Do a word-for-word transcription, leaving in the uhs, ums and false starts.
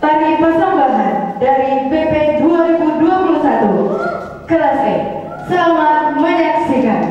Tari Pasambahan dari B P dua ribu dua puluh satu kelas E. Selamat menyaksikan.